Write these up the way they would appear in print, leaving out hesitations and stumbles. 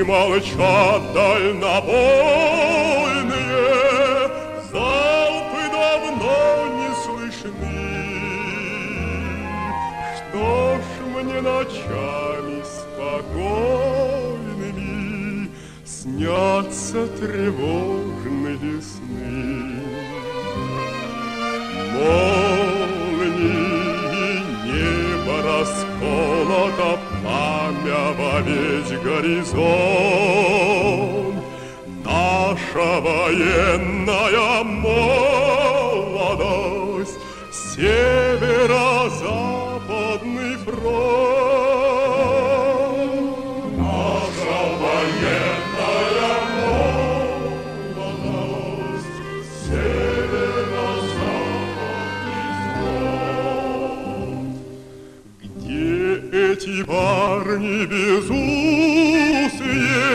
и молчат дальнобойные, залпы давно не слышны. Что ж мне ночами спокойными снятся тревожные сны? Молнии небо расколото, пламя во весь горизонт. Наша военная молодость, северо-западный фронт. Наша военная молодость, северо-западный фронт. Где эти парни безусые,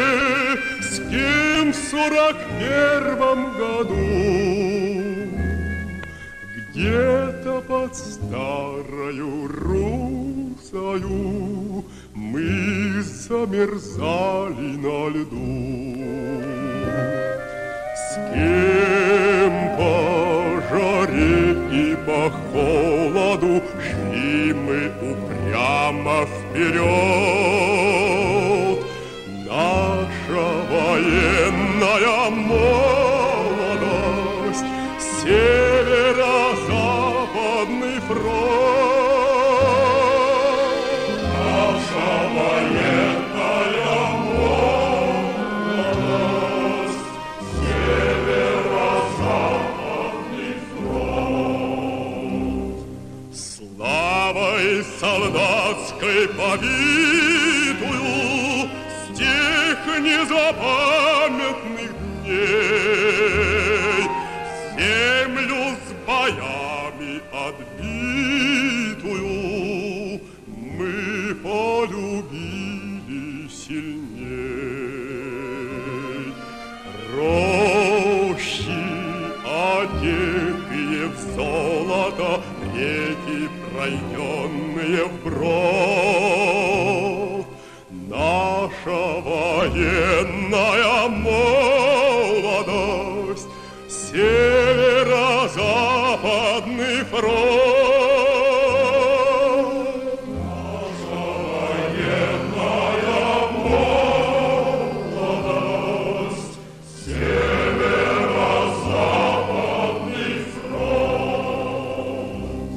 с кем в 41-м году где-то под старою русою мы замерзали на льду? С кем по жаре и по холоду шли мы упрямо вперед? Наша военная молодость, северо-западный фронт. Наша военная молодость, северо-западный фронт. Славой солдатской побитую с тех незапамятных дней землю с боями отбитую мы полюбили сильней. Рощи, одетые в золото, реки, пройденные вброд. Наша военная молодость, северо-западный фронт. Наша военная молодость, северо-западный фронт.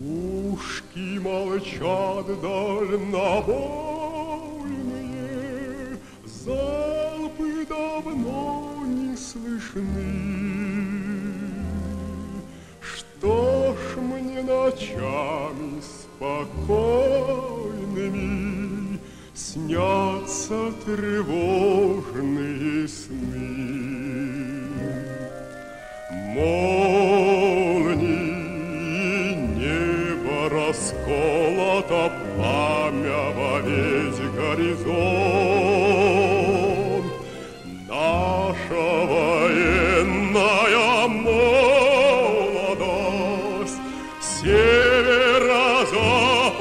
Пушки молчат дальнобойные, залпы давно не слышны. Что ж мне ночами спокойными снятся тревожные сны?